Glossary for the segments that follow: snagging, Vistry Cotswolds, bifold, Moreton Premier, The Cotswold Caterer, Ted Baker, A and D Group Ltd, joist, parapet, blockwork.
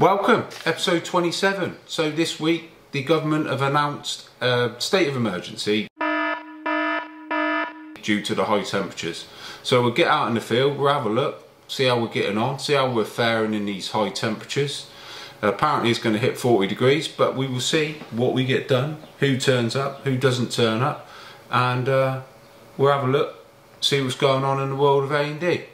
Welcome, episode 27. So this week the government have announced a state of emergency due to the high temperatures. So we'll get out in the field, we'll have a look, see how we're getting on, see how we're faring in these high temperatures. Apparently it's going to hit 40 degrees, but we will see what we get done, who turns up, who doesn't turn up, and we'll have a look, see what's going on in the world of A&D.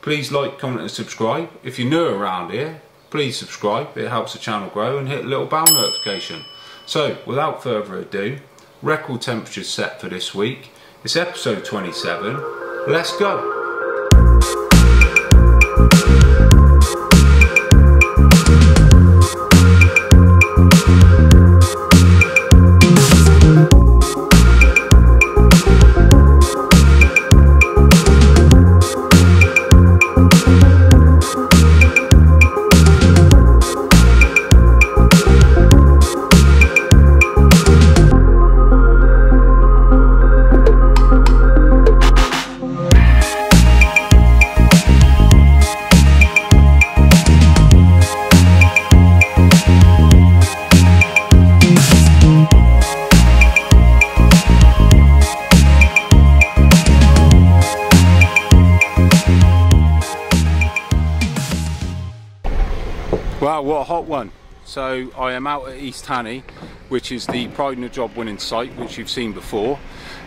Please like, comment and subscribe. If you're new around here, please subscribe, it helps the channel grow, and hit the little bell notification. So without further ado, record temperatures set for this week. It's episode 27, let's go. Wow, what a hot one. So I am out at East Hannay, which is the Pride in the Job winning site, which you've seen before.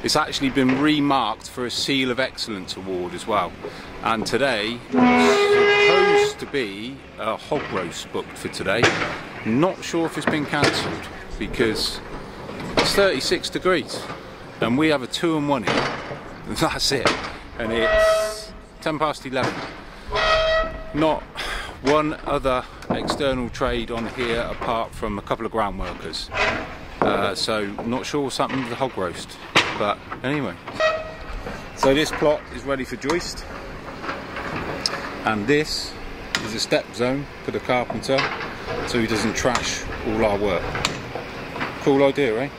It's actually been remarked for a Seal of Excellence award as well. And today, it's supposed to be a hog roast booked for today. Not sure if it's been cancelled because it's 36 degrees and we have a 2 and 1 here. That's it. And it's 10 past 11. Not one other external trade on here apart from a couple of ground workers, so not sure what's happened with the hog roast, but anyway. So this plot is ready for joist, and this is a step zone for the carpenter so he doesn't trash all our work. Cool idea, eh?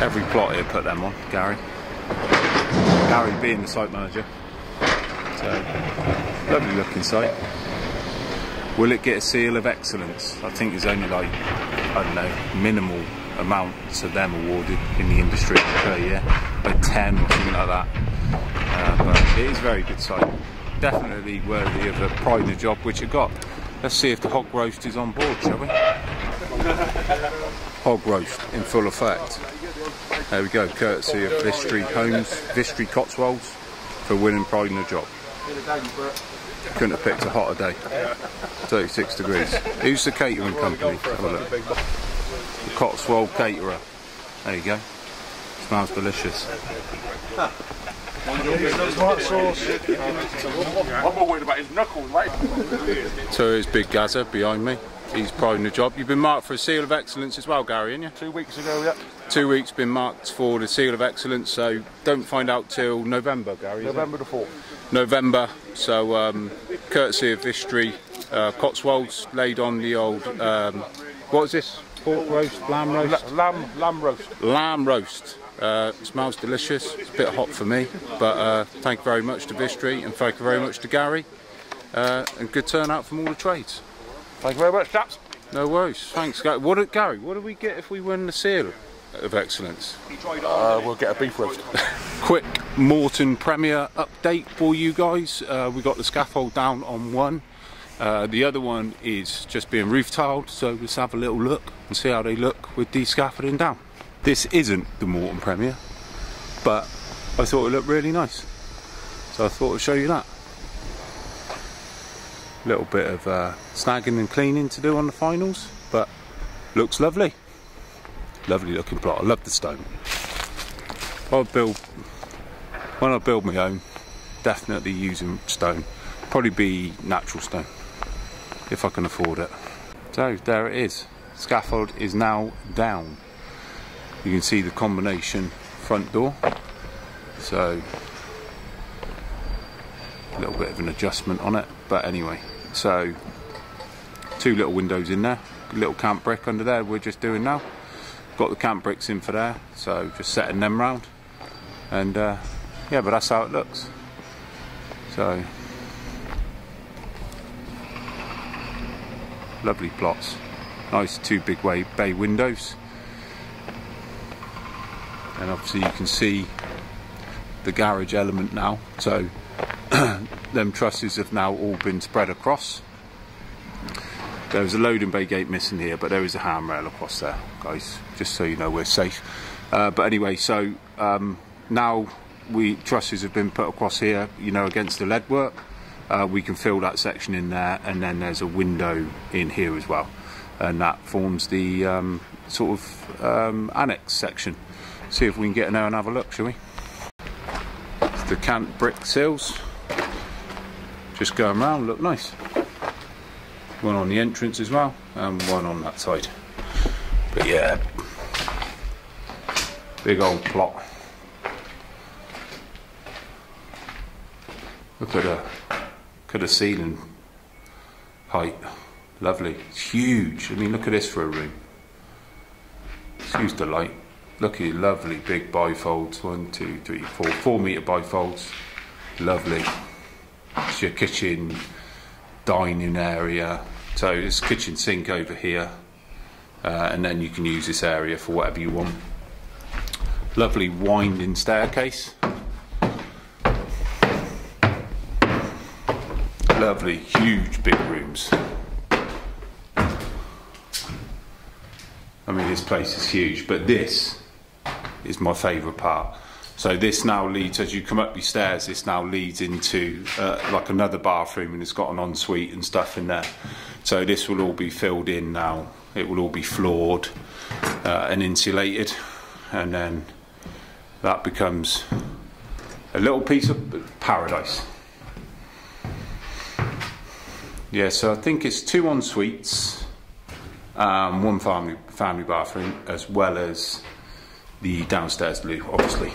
Every plot here put them on, Gary being the site manager. So lovely looking site. Will it get a Seal of Excellence? I think there's only like, I don't know, minimal amounts of them awarded in the industry per year, like 10 or something like that. But it is a very good site. Definitely worthy of a Pride in the Job, which it got. Let's see if the hog roast is on board, shall we? Hog roast in full effect. There we go, courtesy of Vistry Cotswolds for winning Pride in the Job. Couldn't have picked a hotter day. 36 degrees. Who's the catering company? Have a look. The Cotswold Caterer. There you go. Smells delicious. I'm more worried about his knuckles, mate. So here's Big Gazza behind me. He's Pride in the Job. You've been marked for a Seal of Excellence as well, Gary, haven't you? 2 weeks ago, yeah. 2 weeks been marked for the Seal of Excellence, so don't find out till November, Gary. November the 4th. November, so courtesy of Vistry Cotswolds, laid on the old, what is this? Pork roast, lamb roast? Lamb roast. Lamb roast. Smells delicious, it's a bit hot for me, but thank you very much to Vistry and thank you very much to Gary, and good turnout from all the trades. Thank you very much, chaps. No worries, thanks. Gary, what do we get if we win the Seal of Excellence? We'll get a beef roast. Quick Moreton Premier update for you guys. We got the scaffold down on one. The other one is just being roof tiled, so let's have a little look and see how they look with the scaffolding down. This isn't the Moreton Premier, but I thought it looked really nice, so I thought I'd show you that. Little bit of snagging and cleaning to do on the finals, but looks lovely. Lovely looking plot. I love the stone. When I build my own, definitely using stone. Probably be natural stone, if I can afford it. So there it is. Scaffold is now down. You can see the combination front door. So a little bit of an adjustment on it, but anyway. So two little windows in there, little camp brick under there. We're just doing now. Got the camp bricks in for there, so just setting them round, and yeah, but that's how it looks. So lovely plots, nice two big bay windows, and obviously you can see the garage element now, so them trusses have now all been spread across. There was a loading bay gate missing here, but there is a handrail across there, guys, just so you know we're safe. But anyway, so now trusses have been put across here, you know, against the lead work. We can fill that section in there, and then there's a window in here as well, and that forms the sort of annex section. See if we can get in there and have a look, shall we? It's the cant brick sills, just going around, look nice. One on the entrance as well, and one on that side. But yeah, big old plot. Look at the ceiling height, lovely. It's huge. I mean, look at this for a room. Excuse the light. Look at your lovely big bifolds. 4 metre bifolds. Lovely. It's your kitchen, dining area. So this kitchen sink over here, and then you can use this area for whatever you want. Lovely winding staircase. Lovely, huge, big rooms. I mean, this place is huge, but this is my favourite part. So this now leads, as you come up these stairs, this now leads into like another bathroom, and it's got an ensuite and stuff in there. So this will all be filled in now. It will all be floored and insulated, and then that becomes a little piece of paradise. Yeah, so I think it's 2 en suites, one family bathroom, as well as the downstairs loo, obviously.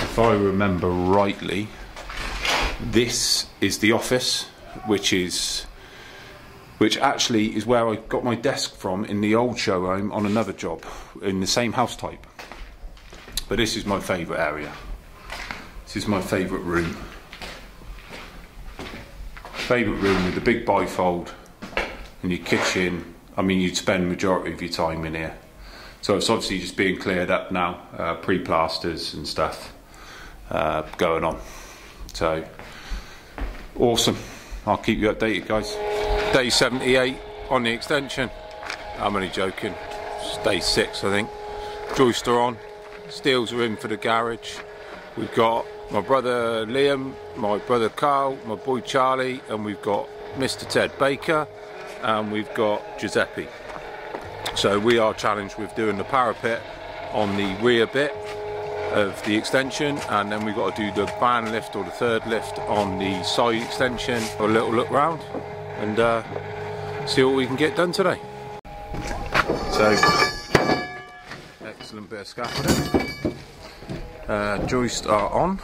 If I remember rightly, this is the office, which actually is where I got my desk from in the old showroom on another job in the same house type. But this is my favourite area. This is my favourite room. Favourite room with the big bifold and your kitchen. I mean, you'd spend the majority of your time in here. So it's obviously just being cleared up now, pre-plasters and stuff going on. So, awesome. I'll keep you updated, guys. Day 78 on the extension. I'm only joking. It's day 6, I think. Joists are on. Steels are in for the garage. We've got my brother Liam, my brother Carl, my boy Charlie, and we've got Mr. Ted Baker, and we've got Giuseppe. So we are challenged with doing the parapet on the rear bit of the extension, and then we've got to do the van lift or the third lift on the side extension for a little look round, and see what we can get done today. So, excellent bit of scaffolding. Joists are on.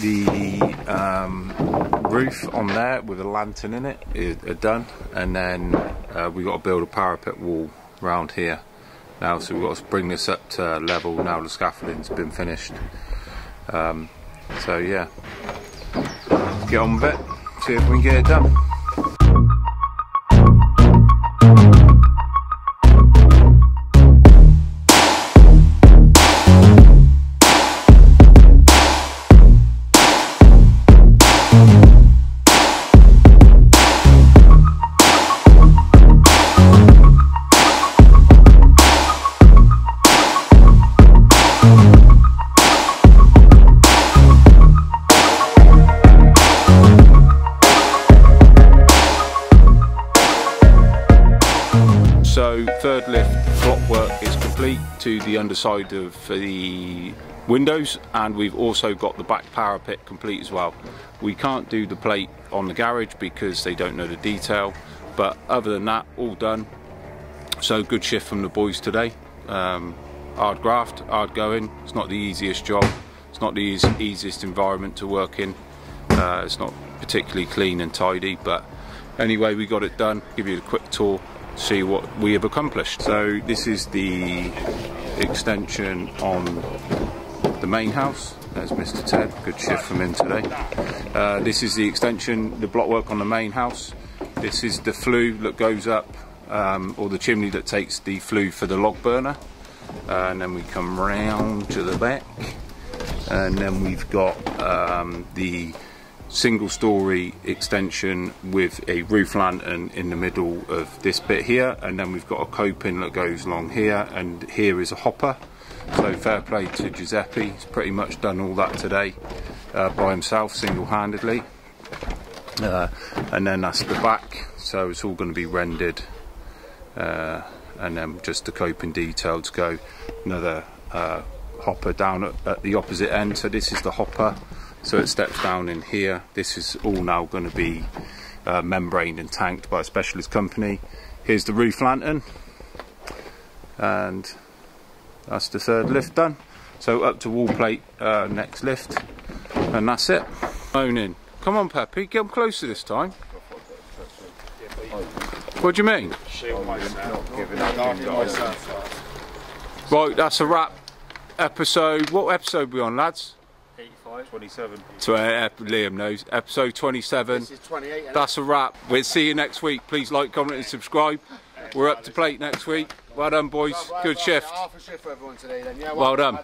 The roof on there with a lantern in it are done, and then we've got to build a parapet wall round here now, so we've got to bring this up to level now the scaffolding's been finished. So yeah, get on with it, see if we can get it done. Third lift block work is complete to the underside of the windows, and we've also got the back parapet complete as well. We can't do the plate on the garage because they don't know the detail, but other than that, all done. So good shift from the boys today. Hard graft, hard going. It's not the easiest job. It's not the easiest environment to work in. It's not particularly clean and tidy, but anyway, we got it done. Give you a quick tour. See what we have accomplished. So this is the extension on the main house. There's Mr. Ted, good shift from him today. This is the extension, the block work on the main house. This is the flue that goes up, or the chimney that takes the flue for the log burner. And then we come round to the back, and then we've got the single story extension with a roof lantern in the middle of this bit here, and then we've got a coping that goes along here, and here is a hopper. So fair play to Giuseppe, he's pretty much done all that today by himself, single-handedly. And then that's the back, so it's all going to be rendered, and then just the coping detail to go. Another hopper down at the opposite end, so this is the hopper, so it steps down in here. This is all now going to be membraned and tanked by a specialist company. Here's the roof lantern, and that's the third lift done. So up to wall plate, next lift, and that's it. Moaning. Come on, Peppy, get them closer this time. What do you mean? Right, that's a wrap. Episode, what episode are we on, lads? 85. 27. Liam knows. Episode 27. This is 28. That's a wrap. We'll see you next week. Please like, comment and subscribe. We're up to plate next week. Well done, boys. Good shift. Half a shift for everyone today, then. Yeah, well done.